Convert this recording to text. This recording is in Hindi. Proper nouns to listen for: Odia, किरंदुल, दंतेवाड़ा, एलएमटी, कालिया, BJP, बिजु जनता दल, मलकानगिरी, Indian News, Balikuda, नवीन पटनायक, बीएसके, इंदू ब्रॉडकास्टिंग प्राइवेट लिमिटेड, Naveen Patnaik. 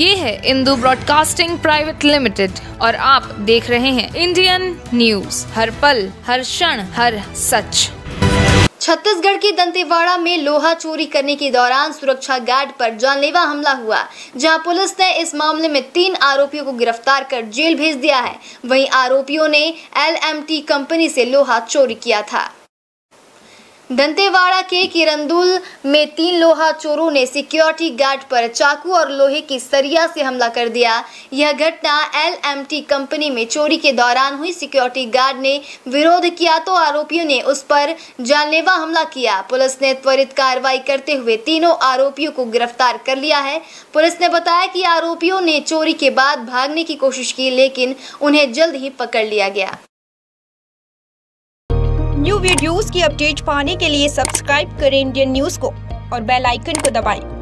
ये है इंदू ब्रॉडकास्टिंग प्राइवेट लिमिटेड और आप देख रहे हैं इंडियन न्यूज, हर पल, हर क्षण, हर सच। छत्तीसगढ़ के दंतेवाड़ा में लोहा चोरी करने के दौरान सुरक्षा गार्ड पर जानलेवा हमला हुआ, जहां पुलिस ने इस मामले में 3 आरोपियों को गिरफ्तार कर जेल भेज दिया है। वहीं आरोपियों ने एलएमटी कंपनी से लोहा चोरी किया था। दंतेवाड़ा के किरंदुल में 3 लोहा चोरों ने सिक्योरिटी गार्ड पर चाकू और लोहे की सरिया से हमला कर दिया। यह घटना एलएमटी कंपनी में चोरी के दौरान हुई। सिक्योरिटी गार्ड ने विरोध किया तो आरोपियों ने उस पर जानलेवा हमला किया। पुलिस ने त्वरित कार्रवाई करते हुए 3 आरोपियों को गिरफ्तार कर लिया है। पुलिस ने बताया कि आरोपियों ने चोरी के बाद भागने की कोशिश की, लेकिन उन्हें जल्द ही पकड़ लिया गया। न्यू वीडियोस की अपडेट पाने के लिए सब्सक्राइब करें इंडियन न्यूज़ को और बेल आइकन को दबाएं।